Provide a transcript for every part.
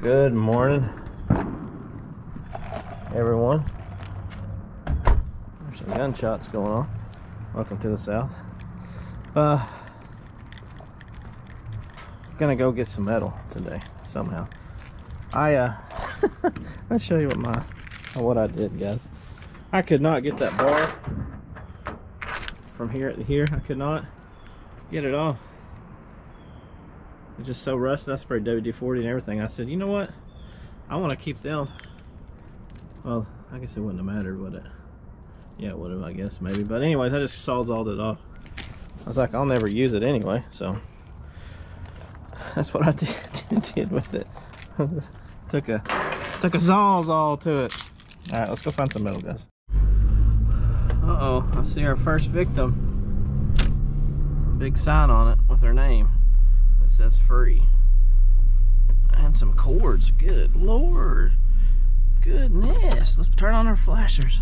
Good morning, everyone. There's some gunshots going on. Welcome to the South. Gonna go get some metal today somehow. I'll show you what I did, guys. I could not get that bar from here to here. I could not get it off. It's just so rusted. I sprayed WD-40 and everything. I said, you know what? I want to keep them. Well, I guess it wouldn't have mattered, would it? Yeah, it would have, I guess, maybe. But anyways, I just sawzalled it off. I was like, I'll never use it anyway, so that's what I did with it. Took a sawzall to it. All right, let's go find some metal, guys. Uh-oh, I see our first victim. Big sign on it with her name. Says free. And some cords. Good Lord. Goodness. Let's turn on our flashers,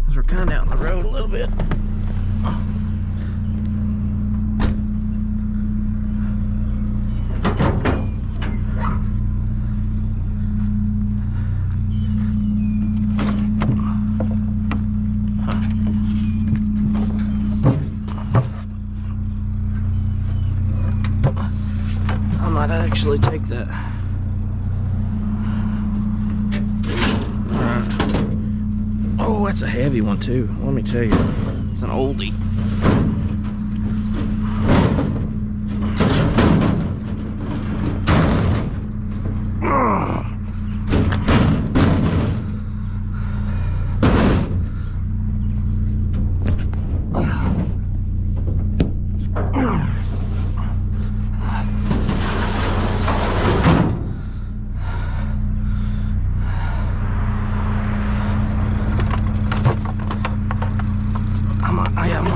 because we're kind of out on the road a little bit. Actually take that. Alright. Oh, that's a heavy one too. Let me tell you. It's an oldie.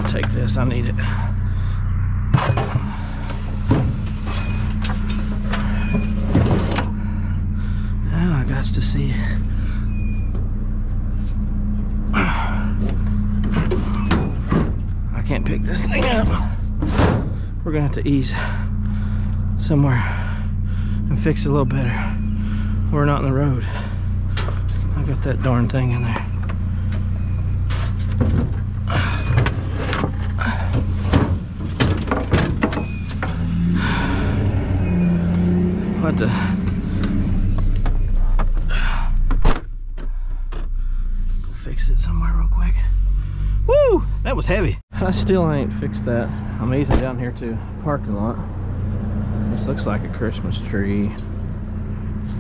Take this, I need it. Oh, I got to see it. I can't pick this thing up. We're gonna have to ease somewhere and fix it a little better. We're not on the road. I got that darn thing in there. What the? Go fix it somewhere real quick. Woo! That was heavy. I still ain't fixed that. I'm easing down here to the parking lot. This looks like a Christmas tree.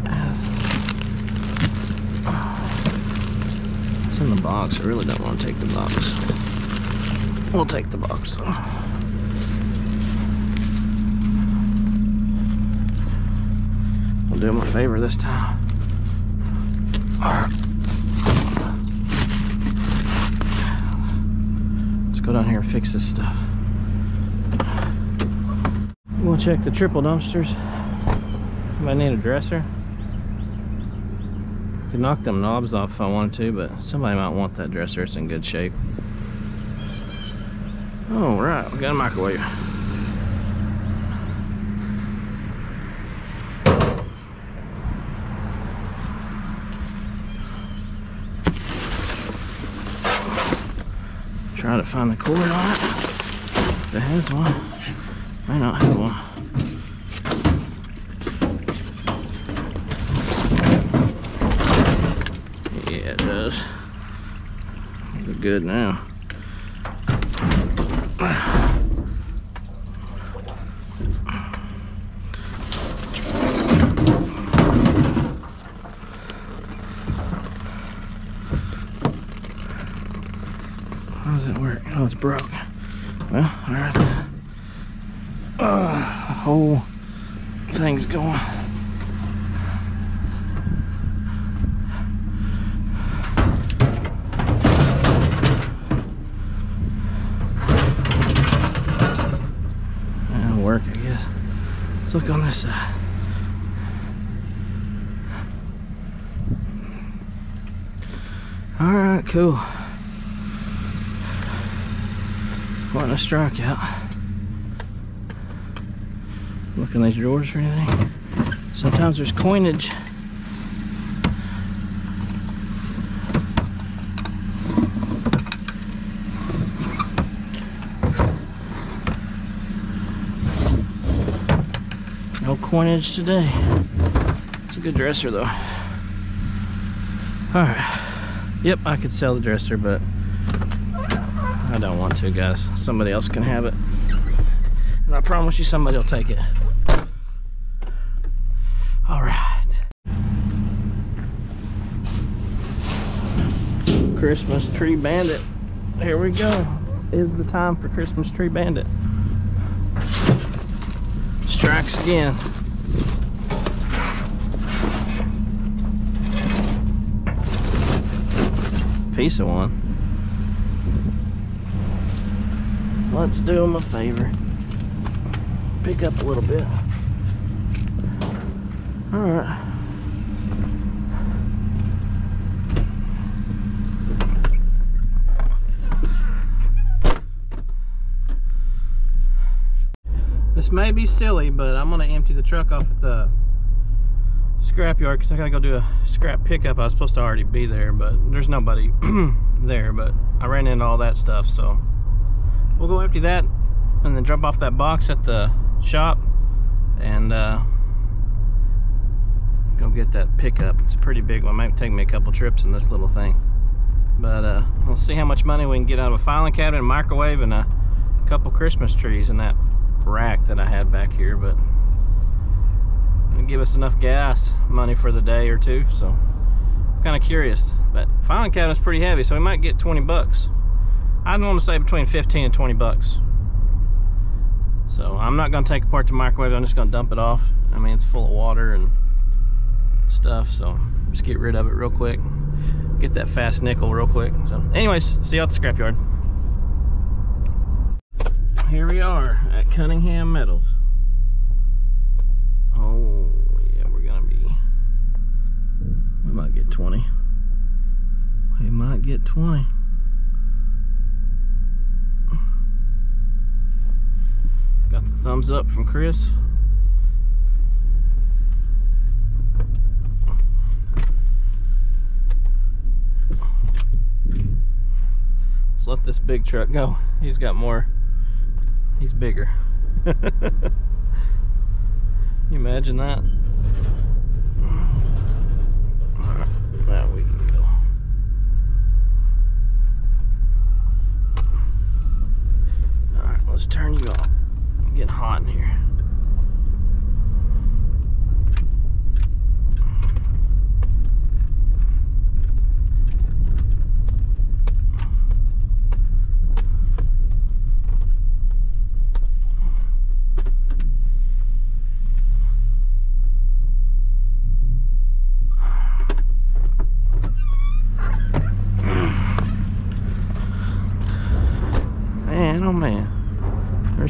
It's in the box. I really don't want to take the box. We'll take the box though. Do him a favor this time. Let's go down here and fix this stuff. We'll check the triple dumpsters. Might need a dresser. I could knock them knobs off if I wanted to, but somebody might want that dresser. It's in good shape. All right, we got a microwave. Try to find the cord on it. If it has one, may not have one. Yeah, it does. We're good now. It's broke. Well, all right. The whole thing's going. That'll work, I guess. Let's look on this side. All right, cool. What a strikeout. Look in these drawers or anything. Sometimes there's coinage. No coinage today. It's a good dresser though. Alright. Yep, I could sell the dresser, but I don't want to, guys. Somebody else can have it. And I promise you somebody will take it. Alright. Christmas Tree Bandit. Here we go. It is the time for Christmas Tree Bandit. Strikes again. Piece of one. Let's do them a favor. Pick up a little bit. Alright. This may be silly, but I'm going to empty the truck off at the scrapyard because I gotta go do a scrap pickup. I was supposed to already be there, but there's nobody there, but I ran into all that stuff, so we'll go empty that and then drop off that box at the shop and go get that pickup. It's a pretty big one. It might take me a couple trips in this little thing, but we'll see how much money we can get out of a filing cabinet, a microwave, and a couple Christmas trees in that rack that I had back here. But give us enough gas money for the day or two, so I'm kind of curious. That filing cabinet's pretty heavy, so we might get 20 bucks. I'd want to say between 15 and 20 bucks. So I'm not going to take apart the microwave, I'm just going to dump it off. I mean, it's full of water and stuff, so just get rid of it real quick. Get that fast nickel real quick. So, anyways, see you at the scrapyard. Here we are at Cunningham Metals. Oh, yeah, we're gonna be. We might get 20. We might get 20. Got the thumbs up from Chris. Let's let this big truck go. He's got more, he's bigger. You imagine that? Alright, now we can go. Alright, let's turn you off. I'm getting hot in here.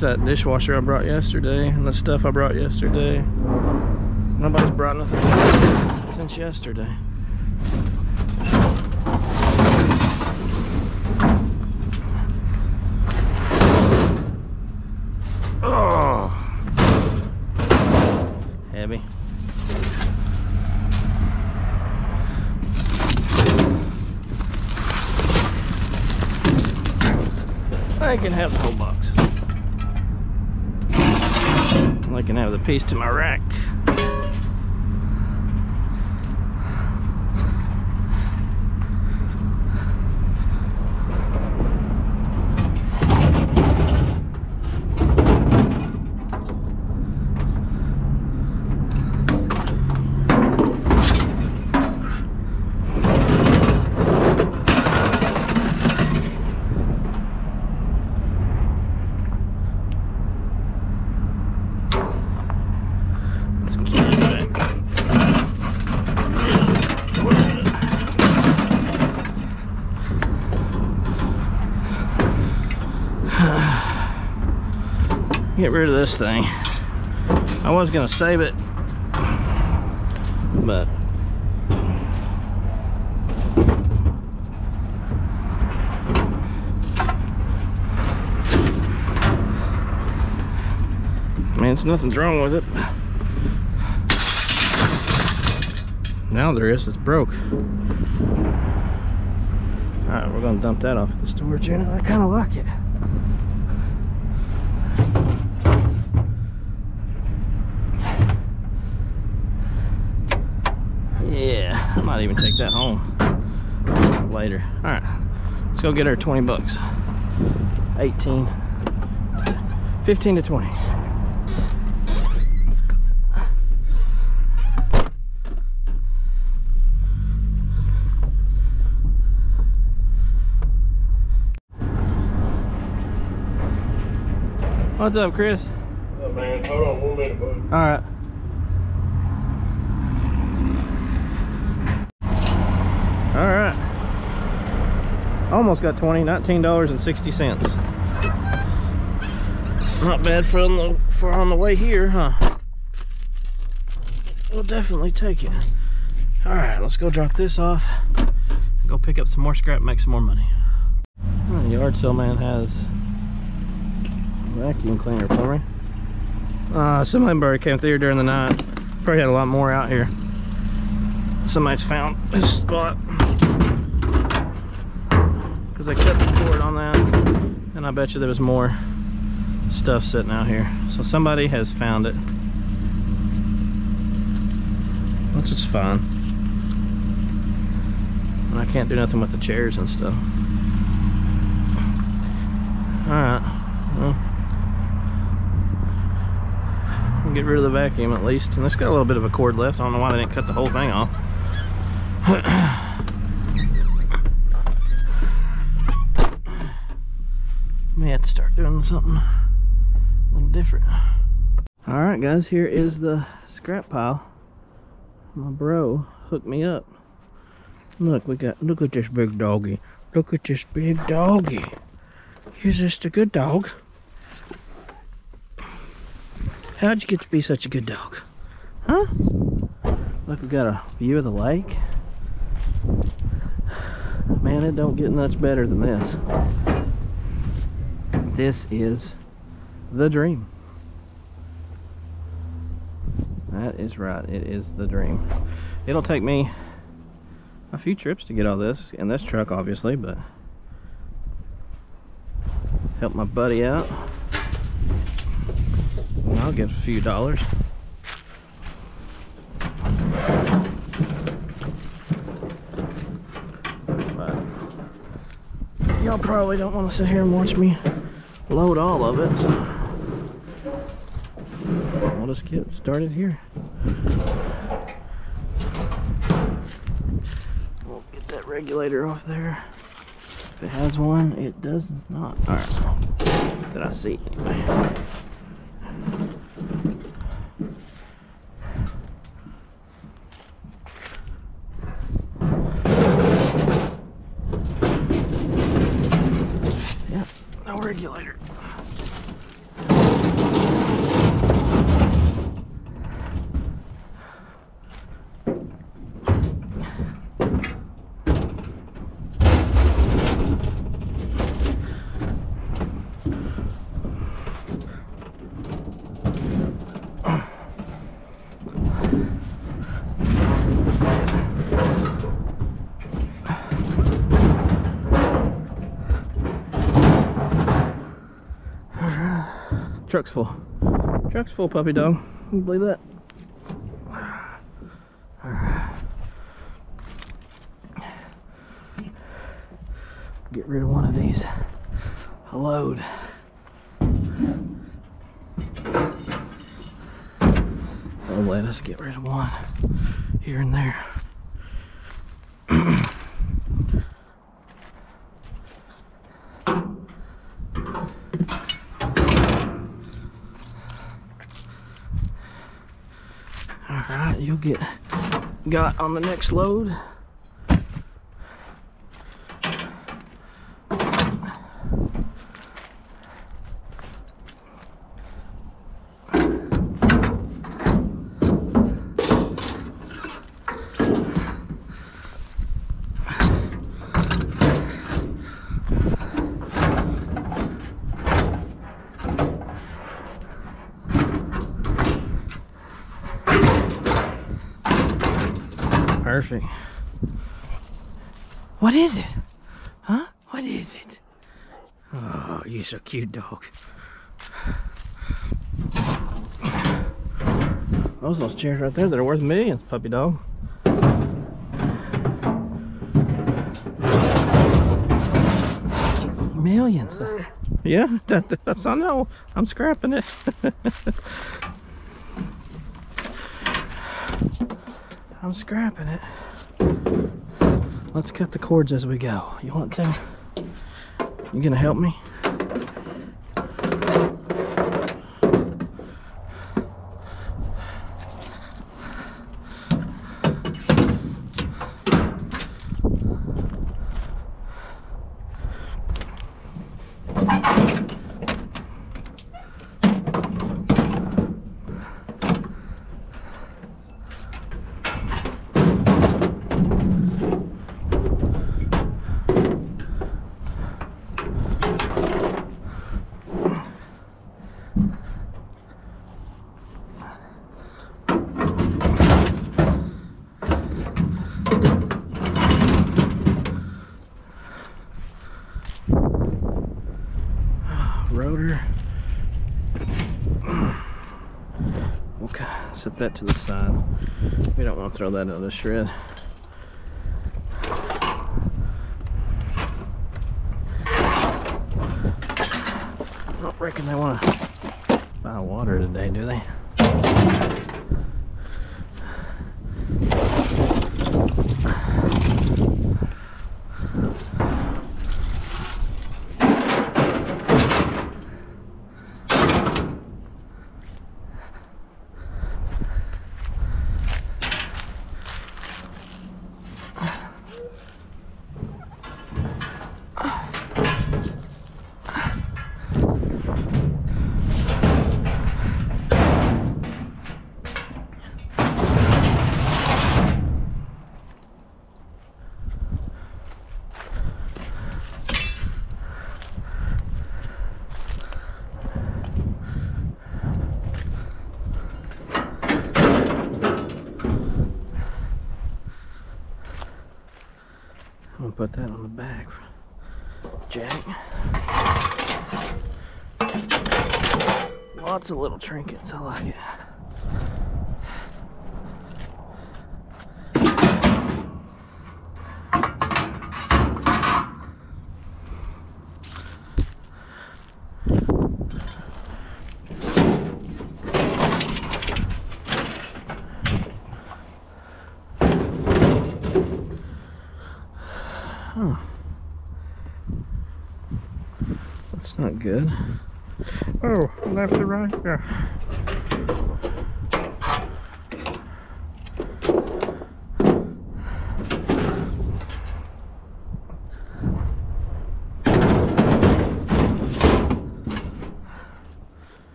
That dishwasher I brought yesterday and the stuff I brought yesterday. Nobody's brought nothing since yesterday. Oh, heavy. I can have the whole box. I can have the piece to my rack. Get rid of this thing. I was gonna save it, but I mean, nothing's wrong with it. Now there is, it's broke. Alright, we're gonna dump that off at the storage unit. I kinda like it. Yeah, I might even take that home later. Alright, let's go get our 20 bucks. 18, 15 to 20. What's up, Chris? What's up, man? Hold on 1 minute, bud. All right. All right. Almost got 20, $19.60. Not bad for on the way here, huh? We'll definitely take it. All right, let's go drop this off. Go pick up some more scrap, make some more money. The yard sale man has vacuum cleaner for me. Somebody probably came through here during the night. Probably had a lot more out here. Somebody's found this spot because I cut the cord on that, and I bet you there was more stuff sitting out here. So somebody has found it, which is fine. And I can't do nothing with the chairs and stuff. All right. Well, get rid of the vacuum at least, and it's got a little bit of a cord left. I don't know why they didn't cut the whole thing off. May have to start doing something a little different. Alright guys, here is the scrap pile. My bro hooked me up. Look, we got, look at this big doggy. Look at this big doggy. Is this the good dog? How'd you get to be such a good dog? Huh? Look, we got a view of the lake. Man, it don't get much better than this. This is the dream. That is right, it is the dream. It'll take me a few trips to get all this in this truck, obviously, but help my buddy out. I'll get a few dollars. Y'all probably don't want to sit here and watch me load all of it. So I'll just get started here. We'll get that regulator off there. If it has one, it does not. Alright. Did I see anyway? Regulator. Truck's full. Truck's full, puppy dog. Can you believe that? Get rid of one of these. A load. They'll let us get rid of one here and there. Alright, you'll get got on the next load. Perfect. What is it? Huh? What is it? Oh, you're so cute, dog. Those chairs right there that are worth millions, puppy dog. Millions. Yeah, that's, I know. I'm scrapping it. I'm scrapping it. Let's cut the cords as we go. You want to? You gonna help me? Set that to the side. We don't want to throw that out of the shred. I don't reckon they want to buy water today, do they? Put that on the back jack. Lots of little trinkets, I like it. That's not good. Oh, left to right? Yeah.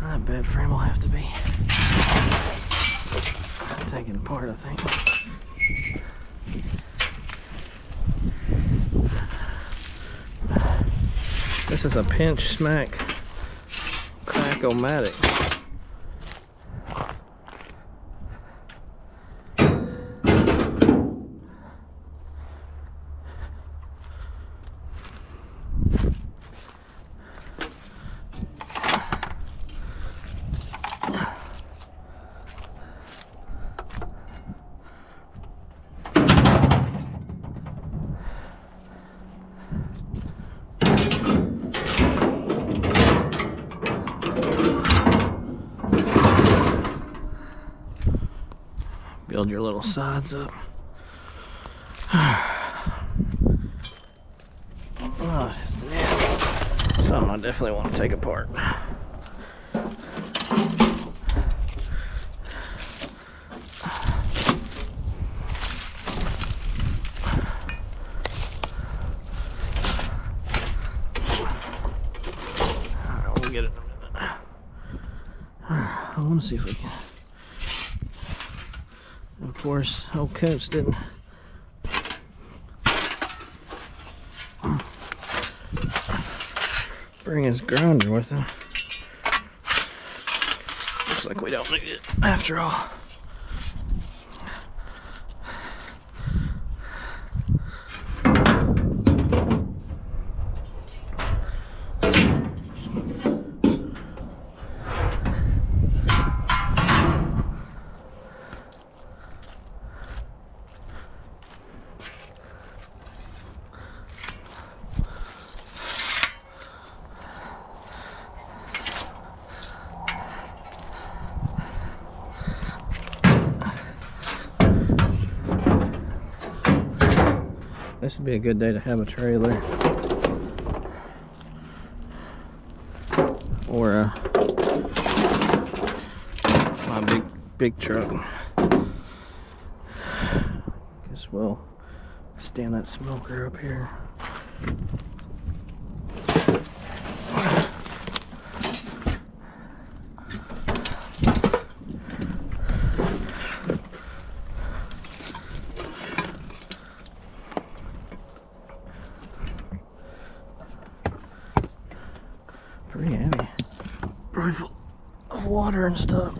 That bed frame will have to be taken apart, I think. This is a pinch smack crack-o-matic. Build your little sides up. What is this? Something I definitely want to take apart. Alright, we'll get it in a minute. I want to see if we can. Of course, old Coach didn't. Bring his grinder with him. Looks like we don't need it after all. This would be a good day to have a trailer or my big truck. Guess we'll stand that smoker up here. Pretty heavy. Probably full of water and stuff.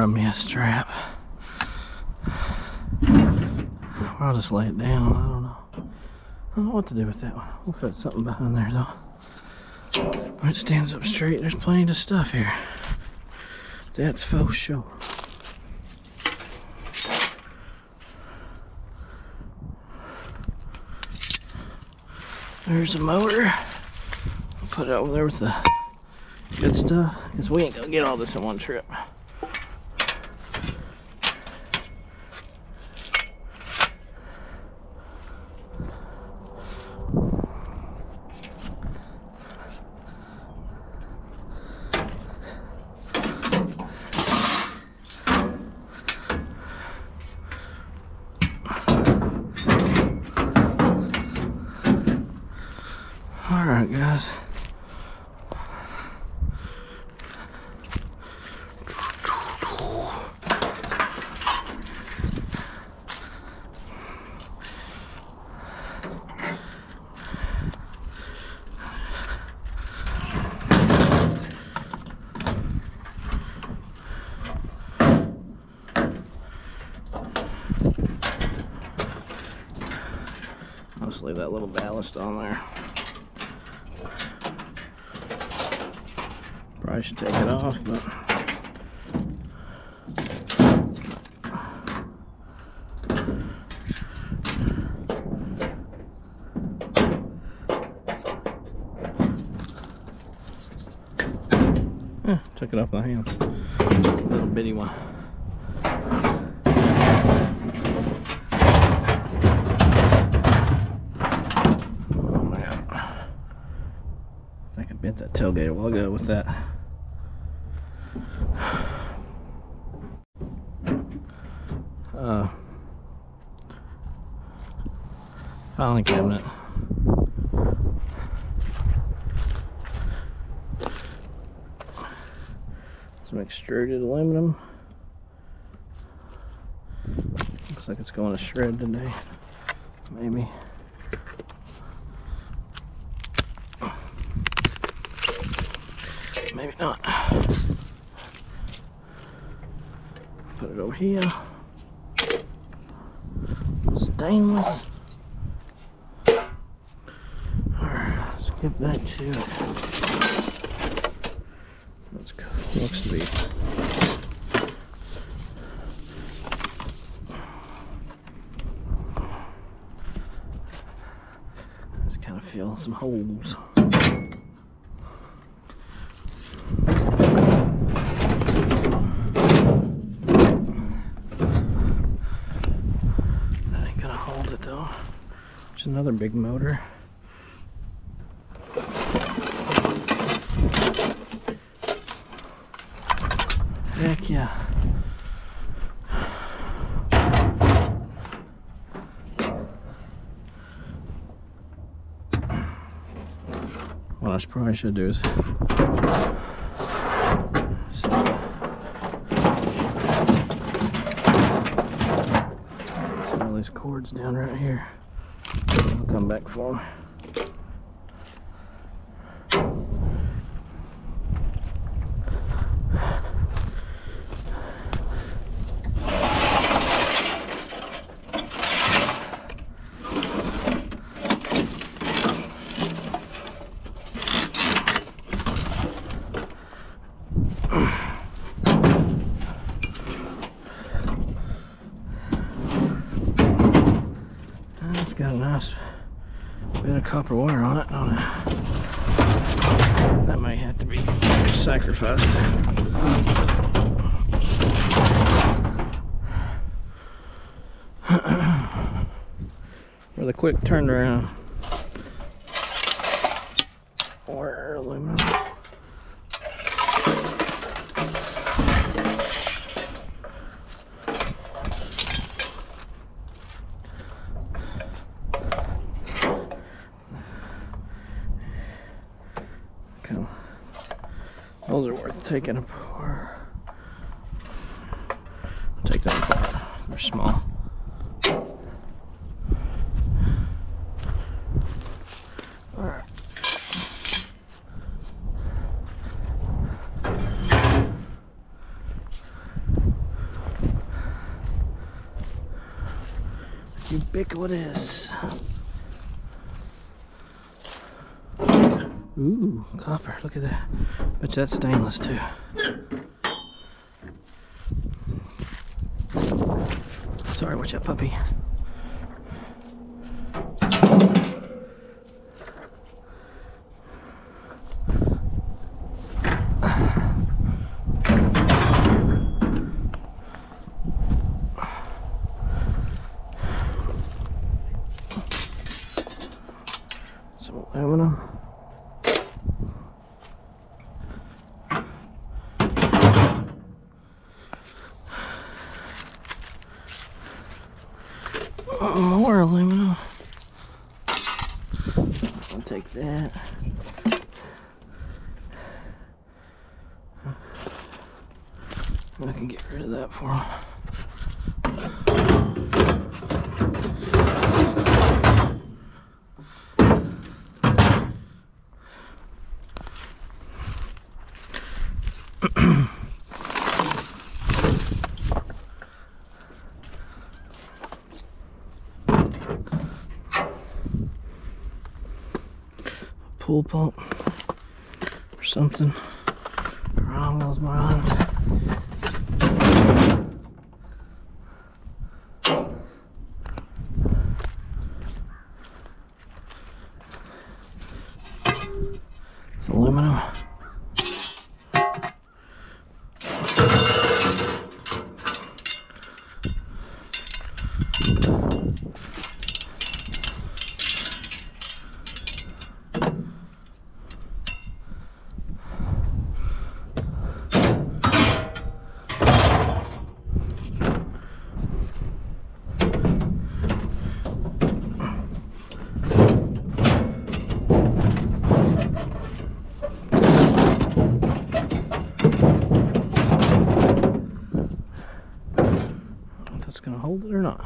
Rub me a strap. I'll just lay it down. I don't know what to do with that one. We'll fit something behind there though. When it stands up straight, there's plenty of stuff here. That's for sure. There's a motor. I'll put it over there with the good stuff, because we ain't gonna get all this in one trip. Alright guys, I'll just leave that little ballast on there. I should take it off, but yeah, took it off my hands. Little bitty one. Oh man, I think I bent that tailgate. We'll go with that. Filing cabinet. Some extruded aluminum. Looks like it's going to shred today. Maybe. Maybe not. Put it over here. Stainless. Get back to it. That's cool. Looks to be. Just kind of feel some holes. That ain't gonna hold it though. There's another big motor. Yeah. What I probably should do is set all these cords down right here. I'll come back for them. Got a nice bit of copper wire on it. On it. That may have to be sacrificed. With a quick turnaround. Wire aluminum. Those are worth taking apart. I'll take them apart. They're small. Alright. Ubiquitous. Ooh, copper, look at that. Bet that's stainless too. Sorry, watch out, puppy. Some aluminum. More aluminum. I'll take that. I can get rid of that for him. Pool pump or something around those mines. It's aluminum. Hold it or not.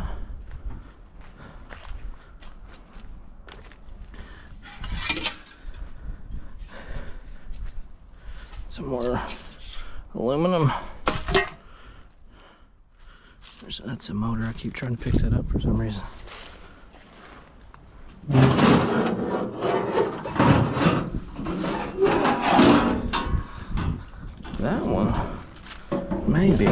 Some more aluminum. That's a motor. I keep trying to pick that up for some reason. That one, maybe.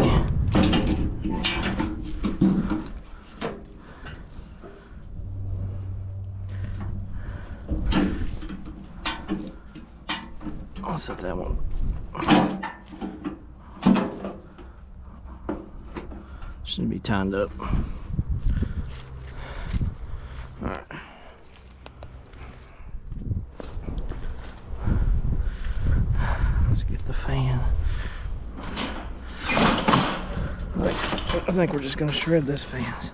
I'll set that one. Shouldn't be timed up. Alright. Let's get the fan. I think we're just gonna shred this fence.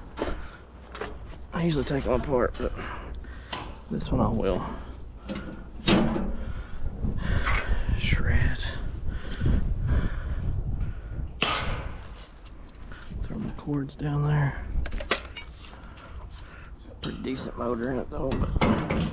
I usually take them apart, but this one I will. Shred. Throw my cords down there. Pretty decent motor in it though, but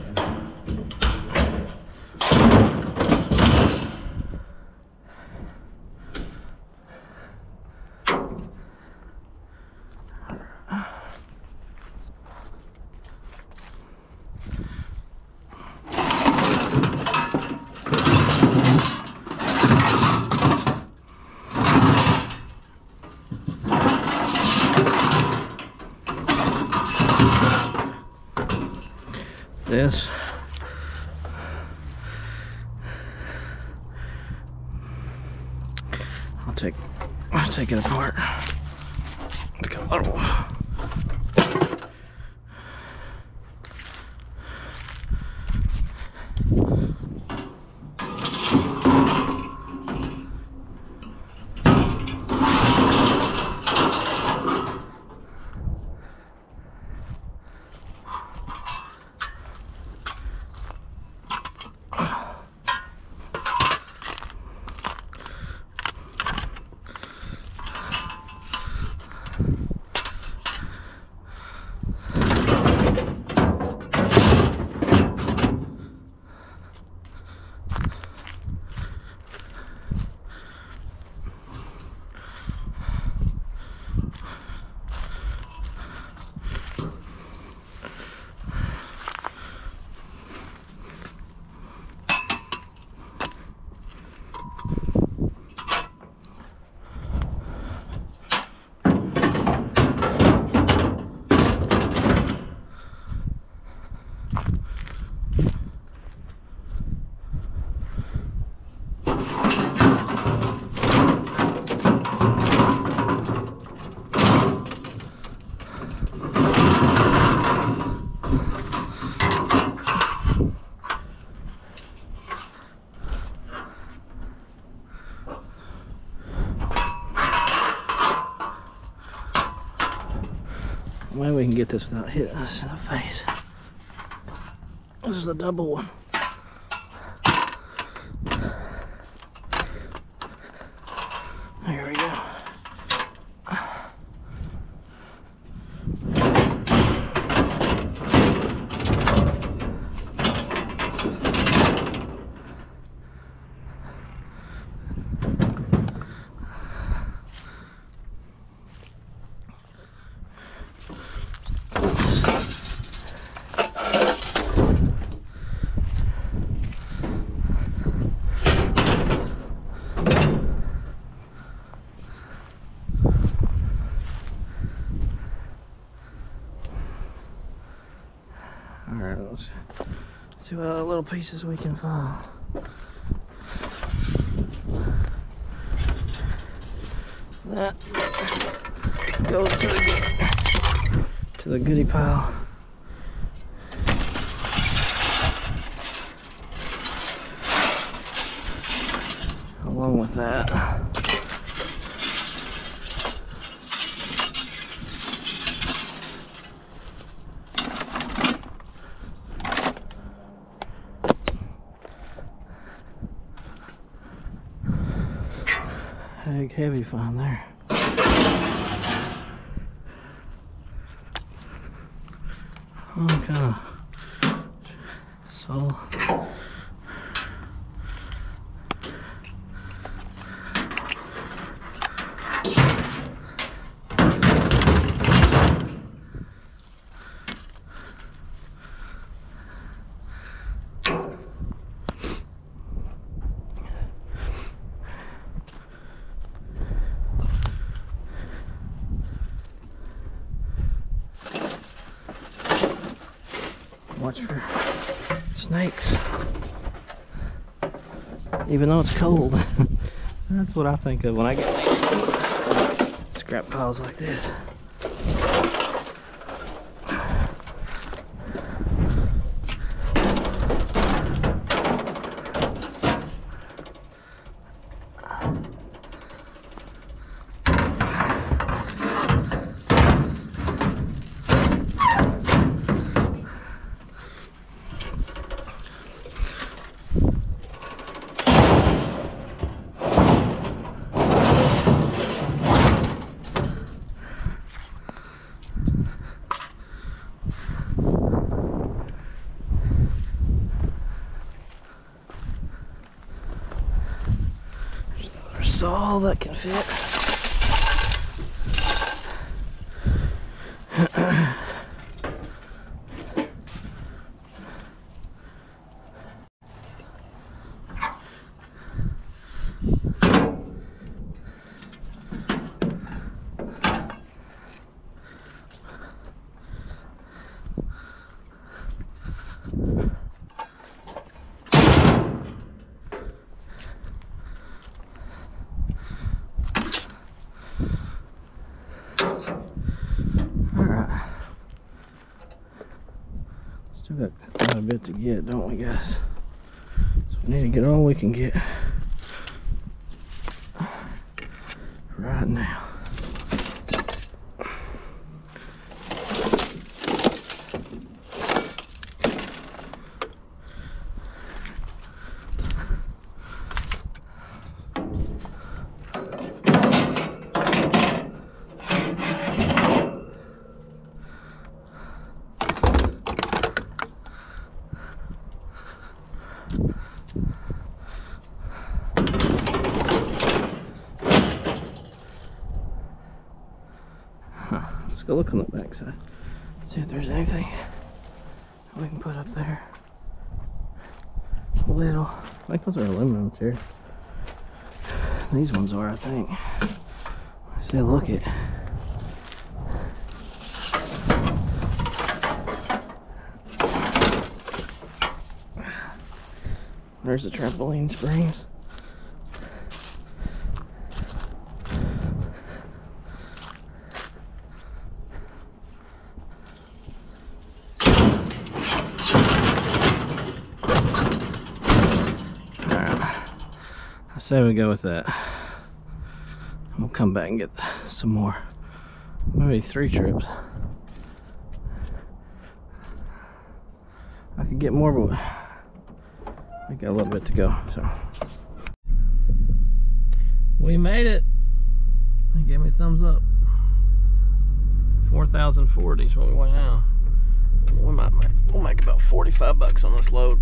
this I'll take it apart. It's got a little way we can get this without hitting us in the face. This is a double one. There we go. Alright, let's see what other little pieces we can find. That goes to the goodie pile. Along with that. Big heavy find there. All kind of sole. Watch for snakes, even though it's cold. That's what I think of when I get scrap piles like this. That's all that can fit. Still got quite a bit to get, don't we, guys? So we need to get all we can get right now. Let's go look on the back side, see if there's anything we can put up there. A little, I think those are aluminum chairs. These ones are, I think. Let's take a look at. There's the trampoline springs. Say we go with that. We'll come back and get some more. Maybe 3 trips. I could get more, but I got a little bit to go. So we made it. They gave me a thumbs up. 4,040 is what we weigh now. We might make, we'll make about $45 on this load.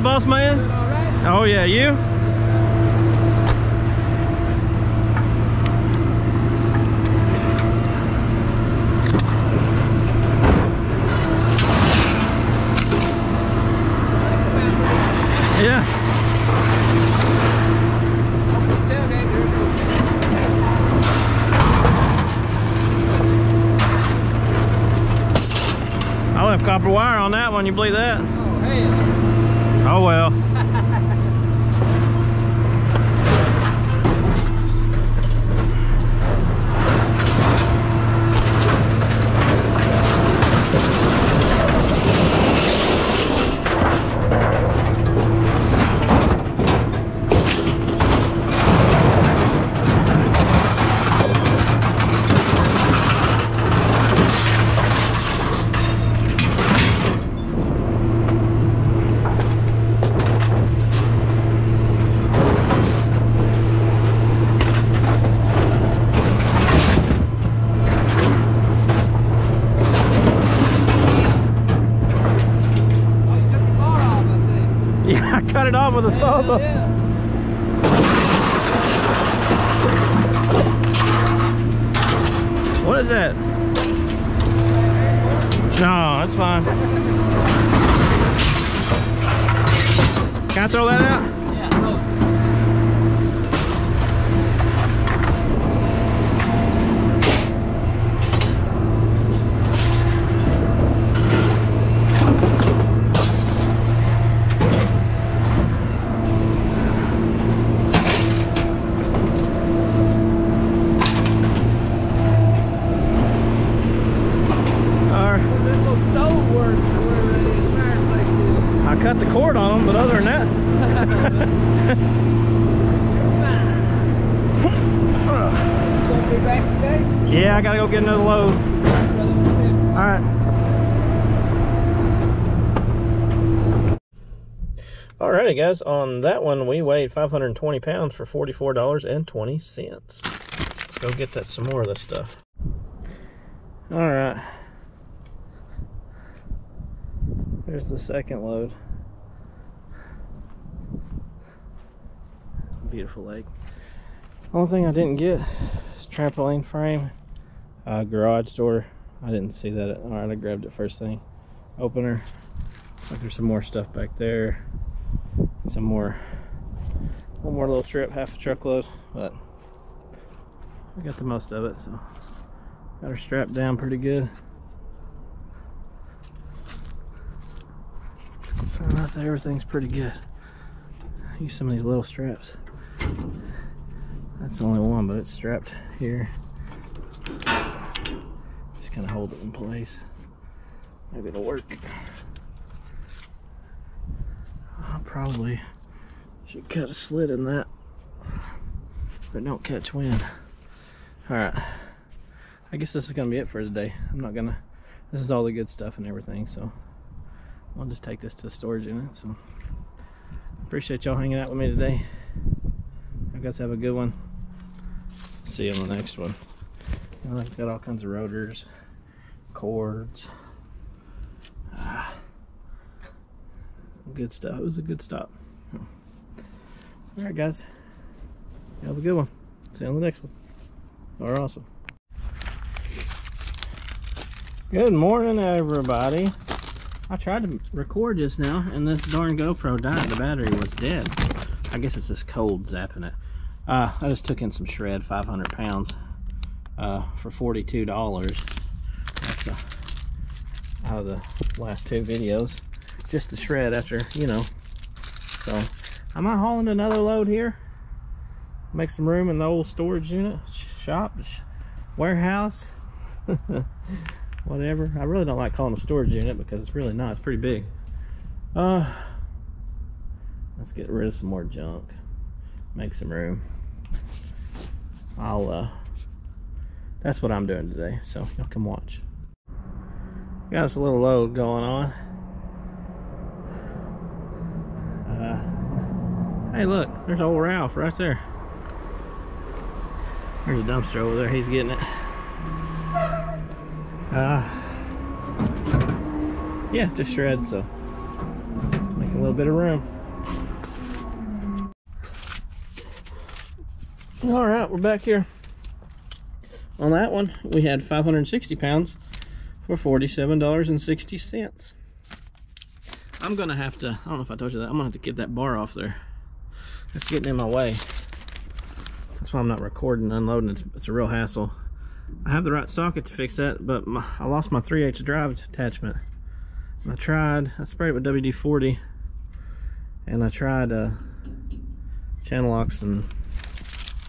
Boss man? All right. Oh yeah, you? Yeah. I left copper wire on that one, you believe that? Oh, hey. Oh well. It off with a salsa. Yeah. What is that? No, that's fine. Can I throw that out? Yeah, cut the cord on them, but other than that. Yeah, I gotta go get another load. Alright. Alrighty guys, on that one we weighed 520 pounds for $44.20. Let's go get some more of this stuff. Alright. There's the second load. Beautiful lake. Only thing I didn't get is trampoline frame, garage door. I didn't see that. All right, I grabbed it first thing. Opener. Like there's some more stuff back there. Some more. One more little trip, half a truckload, but I got the most of it. So got her strapped down pretty good. Everything's pretty good. Use some of these little straps. That's the only one, but it's strapped here. Just kind of hold it in place. Maybe it'll work. I probably should cut a slit in that, but don't catch wind. All right. I guess this is gonna be it for today. I'm not gonna. This is all the good stuff and everything, so. I'll just take this to the storage unit. So appreciate y'all hanging out with me today. You guys have a good one. See you on the next one. You know, I've got all kinds of rotors, cords, good stuff. It was a good stop. All right, guys. You have a good one. See you on the next one. You're awesome. Good morning, everybody. I tried to record just now, and this darn GoPro died. The battery was dead. I guess it's this cold zapping it. I just took in some shred, 500 pounds, for $42. That's out of the last two videos. Just the shred after, you know. So, am I hauling another load here? Make some room in the old storage unit, shop, warehouse. Whatever. I really don't like calling it a storage unit because it's really not. It's pretty big. Let's get rid of some more junk. Make some room. That's what I'm doing today. So y'all come watch. Got us a little load going on. Hey look, there's old Ralph right there. There's a dumpster over there. He's getting it. Yeah, just shred, so make a little bit of room. Alright, we're back here. On that one, we had 560 pounds for $47.60. I'm gonna have to, I don't know if I told you that, I'm gonna have to get that bar off there. That's getting in my way. That's why I'm not recording, unloading, it's a real hassle. I have the right socket to fix that, but I lost my 3/8 drive attachment. And I sprayed it with WD-40, and I tried channel locks, and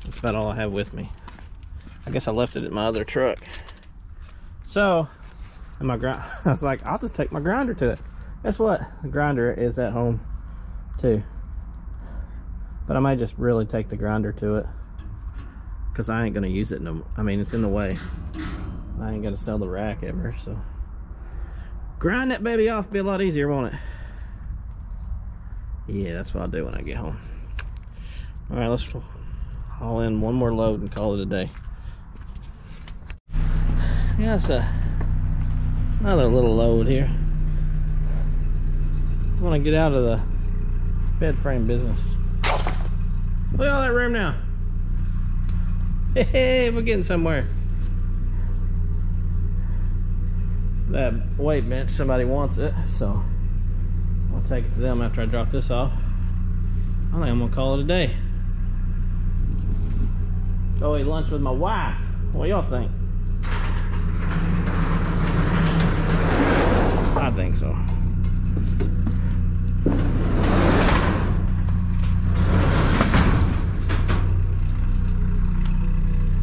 that's about all I have with me. I guess I left it at my other truck. So, and I was like, I'll just take my grinder to it. Guess what? The grinder is at home, too. But I might just really take the grinder to it. Because I ain't gonna use it no. I mean, it's in the way. I ain't gonna sell the rack ever. So grind that baby off. Be a lot easier, won't it? Yeah, that's what I'll do when I get home. All right, let's haul in one more load and call it a day. Yeah, that's another little load here. I want to get out of the bed frame business. Look at all that room now. Hey, we're getting somewhere. That weight bench, somebody wants it, so I'll take it to them after I drop this off. I think I'm gonna call it a day. Go eat lunch with my wife. What do y'all think? I think so.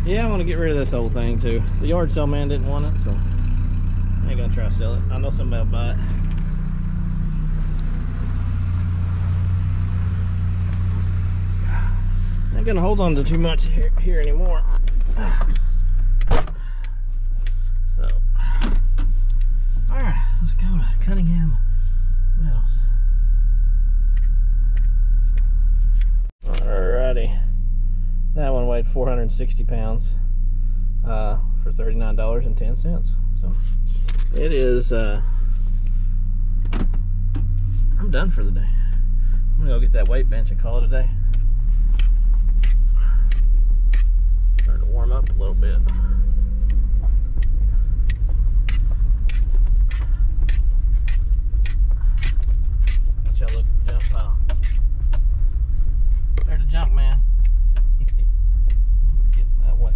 Yeah, I want to get rid of this old thing too. The yard sale man didn't want it, so I ain't gonna try to sell it. I know somebody will buy it. Not gonna hold on to too much here anymore. So, all right, let's go to Cunningham Metals. Alrighty, that one weighed 460 pounds for $39.10. So it is. I'm done for the day. I'm gonna go get that weight bench and call it a day. Starting to warm up a little bit. Let y'all look at the jump pile. There's the junk, man. Getting that weight.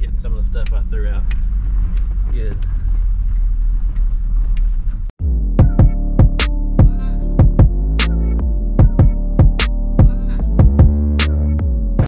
Getting some of the stuff I threw out. Good.